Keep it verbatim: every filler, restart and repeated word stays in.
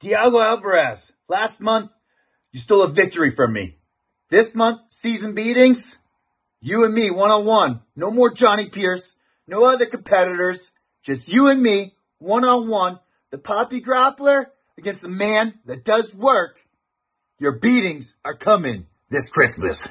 Diego Alvarez, last month, you stole a victory from me. This month, Season's Beatings, you and me, one-on-one. No more Johnny Pierce, no other competitors, just you and me, one-on-one. The poppy grappler against the man that does work. Your beatings are coming this Christmas.